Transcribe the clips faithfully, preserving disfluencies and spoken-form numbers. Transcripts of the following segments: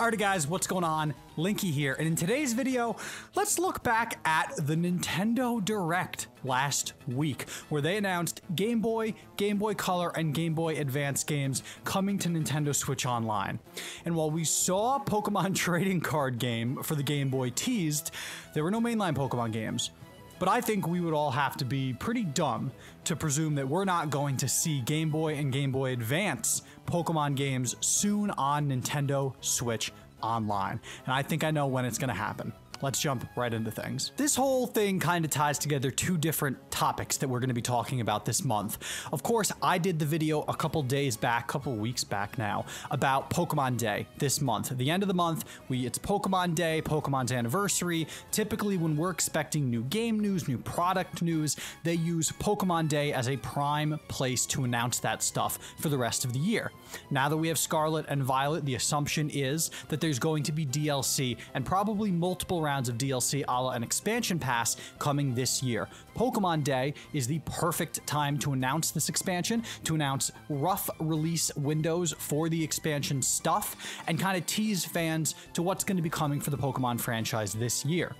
Alrighty guys, what's going on? Linky here, and in today's video, let's look back at the Nintendo Direct last week, where they announced Game Boy, Game Boy Color, and Game Boy Advance games coming to Nintendo Switch Online. And while we saw Pokemon Trading Card Game for the Game Boy teased, there were no mainline Pokemon games. But I think we would all have to be pretty dumb to presume that we're not going to see Game Boy and Game Boy Advance Pokemon games soon on Nintendo Switch Online. And I think I know when it's going to happen. Let's jump right into things. This whole thing kind of ties together two different topics that we're going to be talking about this month. Of course, I did the video a couple days back, couple weeks back now, about Pokemon Day this month. At the end of the month, we it's Pokemon Day, Pokemon's anniversary. Typically, when we're expecting new game news, new product news, they use Pokemon Day as a prime place to announce that stuff for the rest of the year. Now that we have Scarlet and Violet, the assumption is that there's going to be D L C and probably multiple rounds rounds of D L C a la an expansion pass coming this year. Pokemon Day is the perfect time to announce this expansion, to announce rough release windows for the expansion stuff, and kind of tease fans to what's going to be coming for the Pokemon franchise this year.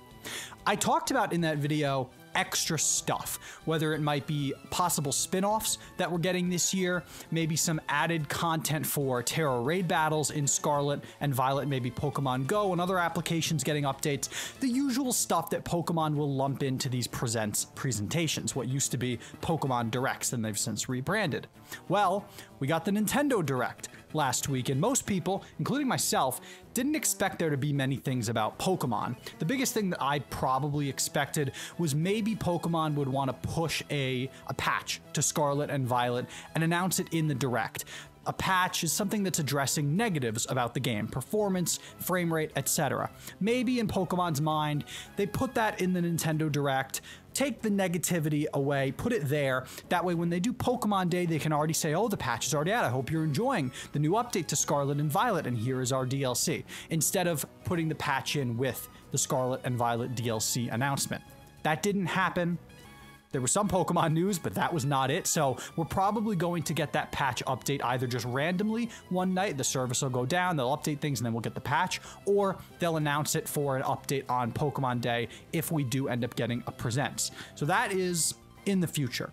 I talked about in that video extra stuff, whether it might be possible spin-offs that we're getting this year, maybe some added content for Terror Raid battles in Scarlet and Violet, maybe Pokemon Go and other applications getting updates, the usual stuff that Pokemon will lump into these presents presentations, what used to be Pokemon Directs, and they've since rebranded. Well, we got the Nintendo Direct last week, and most people, including myself, didn't expect there to be many things about Pokemon. The biggest thing that I probably expected was maybe Pokemon would want to push a, a patch to Scarlet and Violet and announce it in the Direct. A patch is something that's addressing negatives about the game, performance, frame rate, et cetera. Maybe in Pokemon's mind, they put that in the Nintendo Direct, take the negativity away, put it there. That way, when they do Pokemon Day, they can already say, oh, the patch is already out. I hope you're enjoying the new update to Scarlet and Violet, and here is our D L C, instead of putting the patch in with the Scarlet and Violet D L C announcement. That didn't happen. There was some Pokemon news, but that was not it, so we're probably going to get that patch update either just randomly one night, the service will go down, they'll update things, and then we'll get the patch, or they'll announce it for an update on Pokemon Day if we do end up getting a presents. So that is in the future.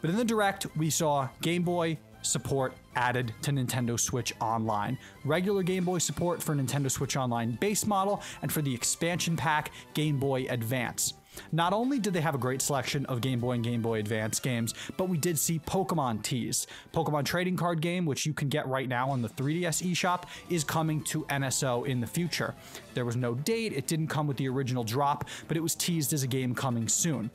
But in the Direct, we saw Game Boy support added to Nintendo Switch Online. Regular Game Boy support for Nintendo Switch Online base model, and for the expansion pack, Game Boy Advance. Not only did they have a great selection of Game Boy and Game Boy Advance games, but we did see Pokemon teased. Pokemon Trading Card Game, which you can get right now on the three D S eShop, is coming to N S O in the future. There was no date, it didn't come with the original drop, but it was teased as a game coming soon.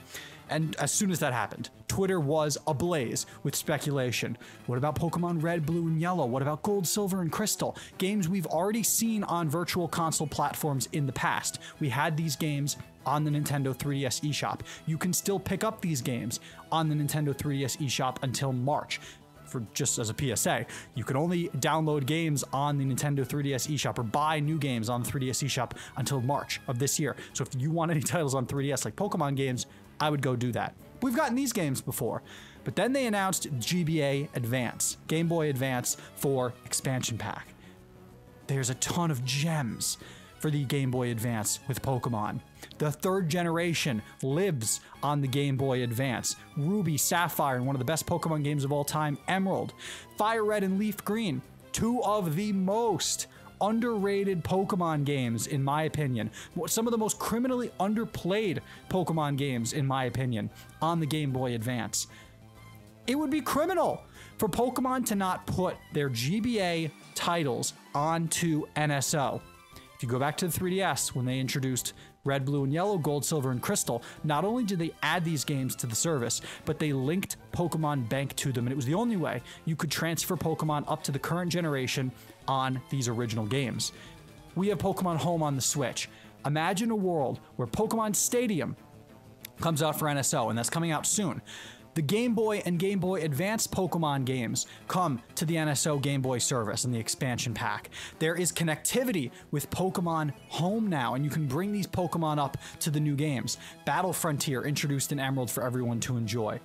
And as soon as that happened, Twitter was ablaze with speculation. What about Pokemon Red, Blue, and Yellow? What about Gold, Silver, and Crystal? Games we've already seen on virtual console platforms in the past. We had these games on the Nintendo three D S eShop. You can still pick up these games on the Nintendo three D S eShop until March. For just as a P S A, you can only download games on the Nintendo three D S eShop or buy new games on the three D S eShop until March of this year. So if you want any titles on three D S like Pokemon games, I would go do that. We've gotten these games before. But then they announced G B A Advance, Game Boy Advance for expansion pack. There's a ton of gems for the Game Boy Advance with Pokemon. The third generation lives on the Game Boy Advance. Ruby, Sapphire, and one of the best Pokemon games of all time, Emerald. Fire Red and Leaf Green, two of the most underrated Pokemon games, in my opinion. Some of the most criminally underplayed Pokemon games, in my opinion, on the Game Boy Advance. It would be criminal for Pokemon to not put their G B A titles onto N S O. If you go back to the three D S, when they introduced Red, Blue, and Yellow, Gold, Silver, and Crystal, not only did they add these games to the service, but they linked Pokemon Bank to them, and it was the only way you could transfer Pokemon up to the current generation on these original games. We have Pokemon Home on the Switch. Imagine a world where Pokemon Stadium comes out for N S O, and that's coming out soon. The Game Boy and Game Boy Advance Pokemon games come to the N S O Game Boy service and the expansion pack. There is connectivity with Pokemon Home now, and you can bring these Pokemon up to the new games. Battle Frontier introduced in Emerald for everyone to enjoy.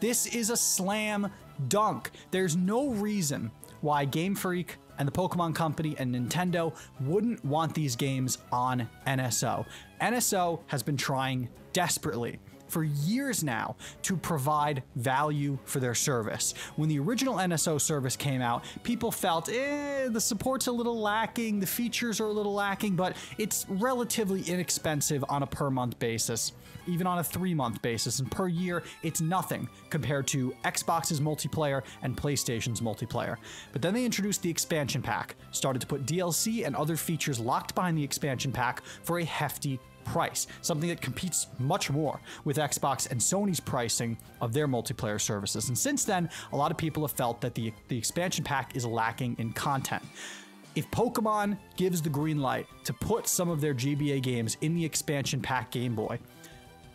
This is a slam dunk. There's no reason why Game Freak, and the Pokemon Company and Nintendo wouldn't want these games on N S O. N S O has been trying desperately for years now to provide value for their service. When the original N S O service came out, people felt, eh, the support's a little lacking, the features are a little lacking, but it's relatively inexpensive on a per month basis, even on a three month basis, and per year, it's nothing compared to Xbox's multiplayer and PlayStation's multiplayer. But then they introduced the expansion pack, started to put D L C and other features locked behind the expansion pack for a hefty price, something that competes much more with Xbox and Sony's pricing of their multiplayer services. And since then, a lot of people have felt that the, the expansion pack is lacking in content. If Pokemon gives the green light to put some of their G B A games in the expansion pack Game Boy,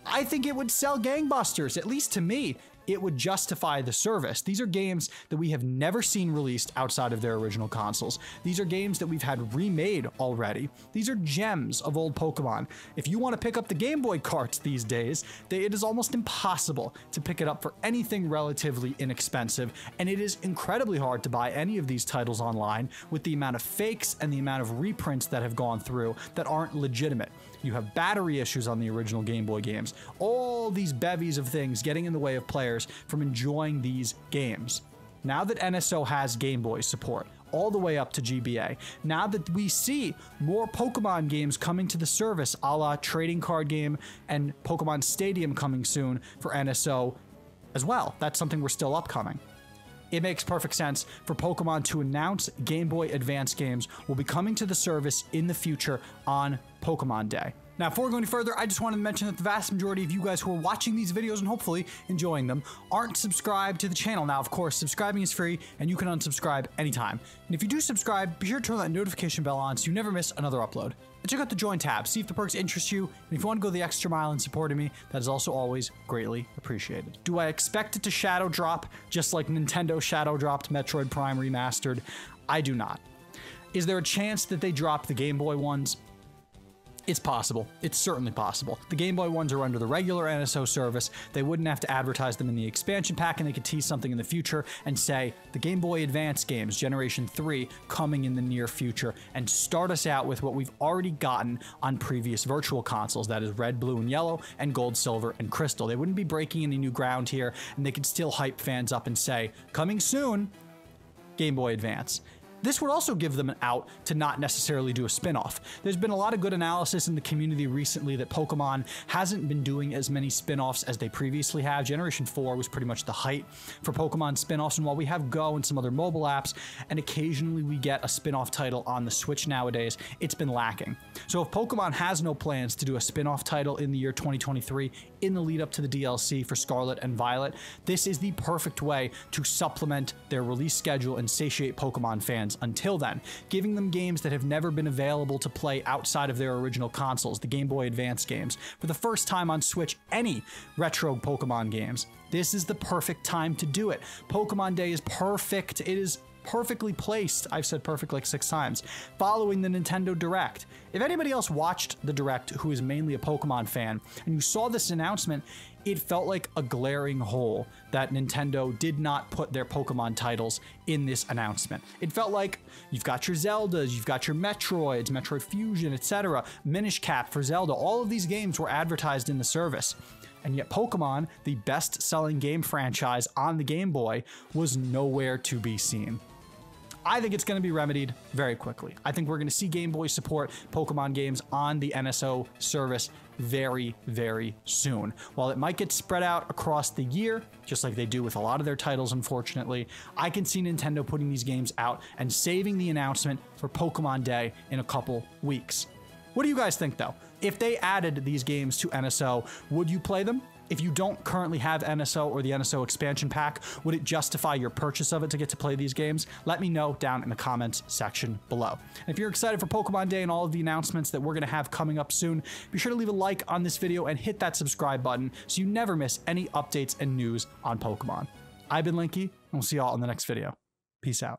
I think it would sell gangbusters, at least to me. It would justify the service. These are games that we have never seen released outside of their original consoles. These are games that we've had remade already. These are gems of old Pokemon. If you want to pick up the Game Boy carts these days, they, it is almost impossible to pick it up for anything relatively inexpensive, and it is incredibly hard to buy any of these titles online with the amount of fakes and the amount of reprints that have gone through that aren't legitimate. You have battery issues on the original Game Boy games. All these bevies of things getting in the way of players from enjoying these games. Now that N S O has Game Boy support, all the way up to G B A, now that we see more Pokemon games coming to the service, a la Trading Card Game and Pokemon Stadium coming soon for N S O as well. That's something we're still upcoming. It makes perfect sense for Pokemon to announce Game Boy Advance games will be coming to the service in the future on Pokemon Day. Now, before going any further, I just wanted to mention that the vast majority of you guys who are watching these videos and hopefully enjoying them aren't subscribed to the channel. Now, of course, subscribing is free and you can unsubscribe anytime. And if you do subscribe, be sure to turn that notification bell on so you never miss another upload. And check out the join tab, see if the perks interest you, and if you want to go the extra mile in supporting me, that is also always greatly appreciated. Do I expect it to shadow drop just like Nintendo shadow dropped Metroid Prime Remastered? I do not. Is there a chance that they drop the Game Boy ones? It's possible. It's certainly possible. The Game Boy ones are under the regular N S O service. They wouldn't have to advertise them in the expansion pack, and they could tease something in the future and say, the Game Boy Advance games, Generation three, coming in the near future, and start us out with what we've already gotten on previous virtual consoles, that is Red, Blue, and Yellow, and Gold, Silver, and Crystal. They wouldn't be breaking any new ground here, and they could still hype fans up and say, coming soon, Game Boy Advance. This would also give them an out to not necessarily do a spin-off. There's been a lot of good analysis in the community recently that Pokemon hasn't been doing as many spin-offs as they previously have. Generation four was pretty much the height for Pokemon spin-offs, and while we have Go and some other mobile apps, and occasionally we get a spin-off title on the Switch nowadays, it's been lacking. So if Pokemon has no plans to do a spin-off title in the year twenty twenty-three, in the lead up to the D L C for Scarlet and Violet, this is the perfect way to supplement their release schedule and satiate Pokemon fans. Until then, giving them games that have never been available to play outside of their original consoles, the Game Boy Advance games, for the first time on Switch, any retro Pokemon games. This is the perfect time to do it. Pokemon Day is perfect. It is perfectly placed. I've said perfect like six times. Following the Nintendo Direct. If anybody else watched the Direct who is mainly a Pokemon fan, and you saw this announcement, it felt like a glaring hole that Nintendo did not put their Pokemon titles in this announcement. It felt like you've got your Zeldas, you've got your Metroids, Metroid Fusion, et cetera, Minish Cap for Zelda. All of these games were advertised in the service. And yet Pokemon, the best-selling game franchise on the Game Boy, was nowhere to be seen. I think it's going to be remedied very quickly. I think we're going to see Game Boy support Pokemon games on the N S O service very, very soon. While it might get spread out across the year, just like they do with a lot of their titles, unfortunately, I can see Nintendo putting these games out and saving the announcement for Pokemon Day in a couple weeks. What do you guys think, though? If they added these games to N S O, would you play them? If you don't currently have N S O or the N S O expansion pack, would it justify your purchase of it to get to play these games? Let me know down in the comments section below. And if you're excited for Pokemon Day and all of the announcements that we're going to have coming up soon, be sure to leave a like on this video and hit that subscribe button so you never miss any updates and news on Pokemon. I've been Linky, and we'll see y'all in the next video. Peace out.